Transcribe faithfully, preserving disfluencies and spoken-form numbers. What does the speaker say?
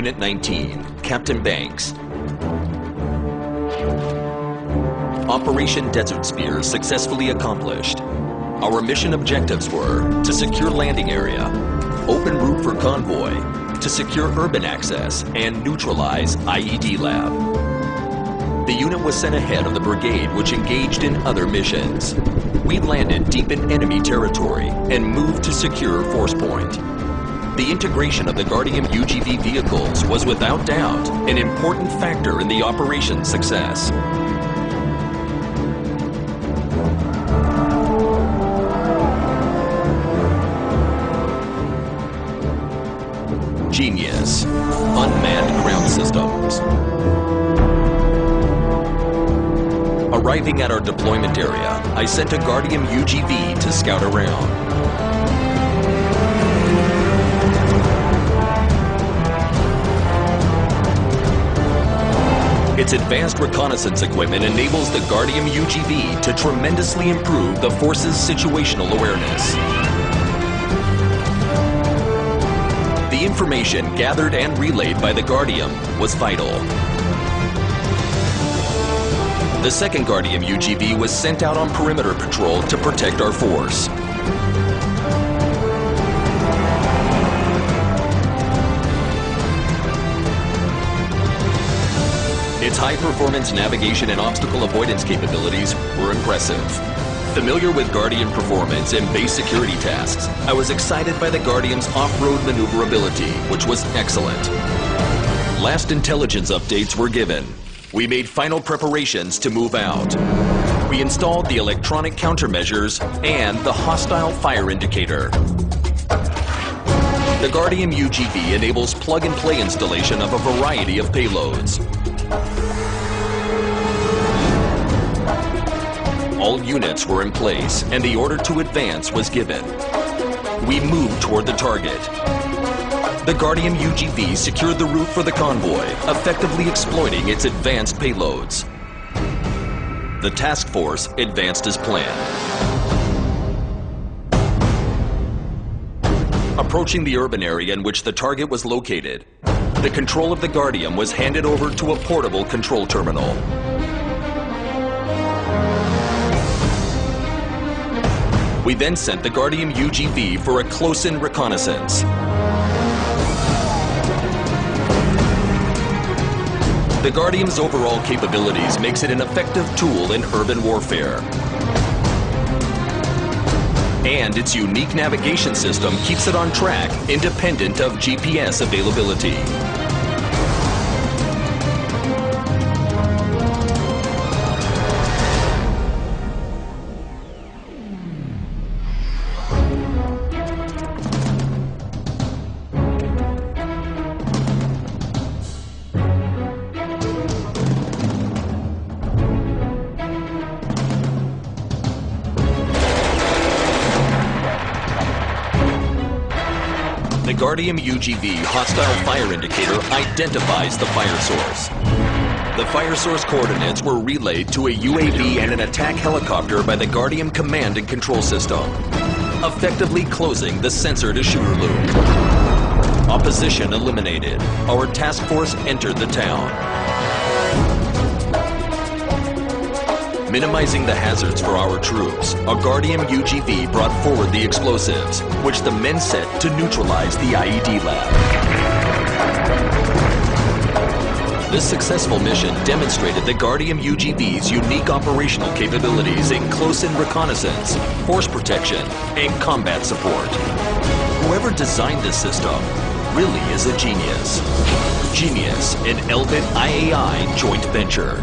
Unit nineteen, Captain Banks. Operation Desert Spear successfully accomplished. Our mission objectives were to secure landing area, open route for convoy, to secure urban access, and neutralize I E D lab. The unit was sent ahead of the brigade, which engaged in other missions. We landed deep in enemy territory and moved to secure Force Point. The integration of the Guardian U G V vehicles was without doubt an important factor in the operation's success. G-N I U S Unmanned Ground Systems. Arriving at our deployment area, I sent a Guardian U G V to scout around. Its advanced reconnaissance equipment enables the Guardian U G V to tremendously improve the force's situational awareness. The information gathered and relayed by the Guardian was vital. The second Guardian U G V was sent out on perimeter patrol to protect our force. Its high-performance navigation and obstacle avoidance capabilities were impressive. Familiar with Guardian performance and base security tasks, I was excited by the Guardian's off-road maneuverability, which was excellent. Last intelligence updates were given. We made final preparations to move out. We installed the electronic countermeasures and the hostile fire indicator. The Guardian U G V enables plug-and-play installation of a variety of payloads. All units were in place, and the order to advance was given. We moved toward the target. The Guardian U G V secured the route for the convoy, effectively exploiting its advanced payloads. The task force advanced as planned. Approaching the urban area in which the target was located, the control of the Guardian was handed over to a portable control terminal. We then sent the Guardian U G V for a close-in reconnaissance. The Guardian's overall capabilities makes it an effective tool in urban warfare. And its unique navigation system keeps it on track, independent of G P S availability. The Guardian U G V hostile fire indicator identifies the fire source. The fire source coordinates were relayed to a U A V and an attack helicopter by the Guardian command and control system, effectively closing the sensor-to-shooter loop. Opposition eliminated. Our task force entered the town. Minimizing the hazards for our troops, a Guardian U G V brought forward the explosives, which the men set to neutralize the I E D lab. This successful mission demonstrated the Guardian U G V's unique operational capabilities in close-in reconnaissance, force protection, and combat support. Whoever designed this system really is a genius. G-N I U S and Elbit I A I joint venture.